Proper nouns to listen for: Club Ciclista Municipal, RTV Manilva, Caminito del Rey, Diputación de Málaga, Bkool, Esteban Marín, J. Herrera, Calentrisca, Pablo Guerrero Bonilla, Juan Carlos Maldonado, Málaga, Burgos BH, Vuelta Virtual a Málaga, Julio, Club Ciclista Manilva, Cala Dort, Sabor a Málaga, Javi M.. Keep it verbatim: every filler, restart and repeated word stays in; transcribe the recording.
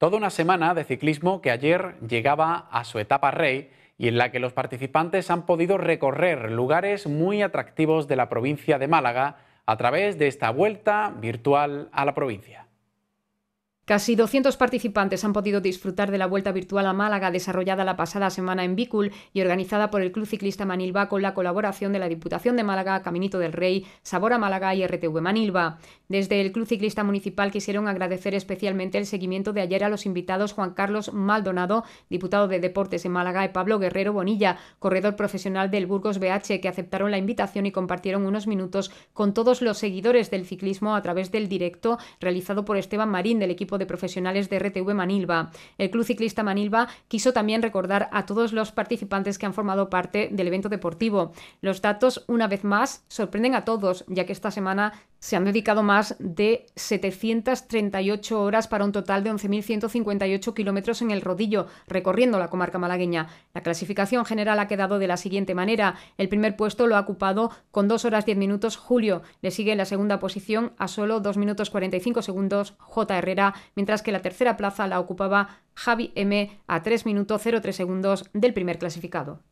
Toda una semana de ciclismo que ayer llegaba a su etapa rey y en la que los participantes han podido recorrer lugares muy atractivos de la provincia de Málaga a través de esta vuelta virtual a la provincia. Casi doscientos participantes han podido disfrutar de la Vuelta Virtual a Málaga desarrollada la pasada semana en Bkool y organizada por el Club Ciclista Manilva con la colaboración de la Diputación de Málaga, Caminito del Rey, Sabor a Málaga y R T V Manilva. Desde el Club Ciclista Municipal quisieron agradecer especialmente el seguimiento de ayer a los invitados Juan Carlos Maldonado, diputado de Deportes en Málaga, y Pablo Guerrero Bonilla, corredor profesional del Burgos B H, que aceptaron la invitación y compartieron unos minutos con todos los seguidores del ciclismo a través del directo realizado por Esteban Marín del equipo de profesionales de R T V Manilva. El Club Ciclista Manilva quiso también recordar a todos los participantes que han formado parte del evento deportivo. Los datos, una vez más, sorprenden a todos, ya que esta semana se han dedicado más de setecientas treinta y ocho horas para un total de once mil ciento cincuenta y ocho kilómetros en el rodillo, recorriendo la comarca malagueña. La clasificación general ha quedado de la siguiente manera. El primer puesto lo ha ocupado con dos horas diez minutos Julio. Le sigue en la segunda posición a solo dos minutos cuarenta y cinco segundos J. Herrera, mientras que la tercera plaza la ocupaba Javi M. a tres minutos cero tres segundos del primer clasificado.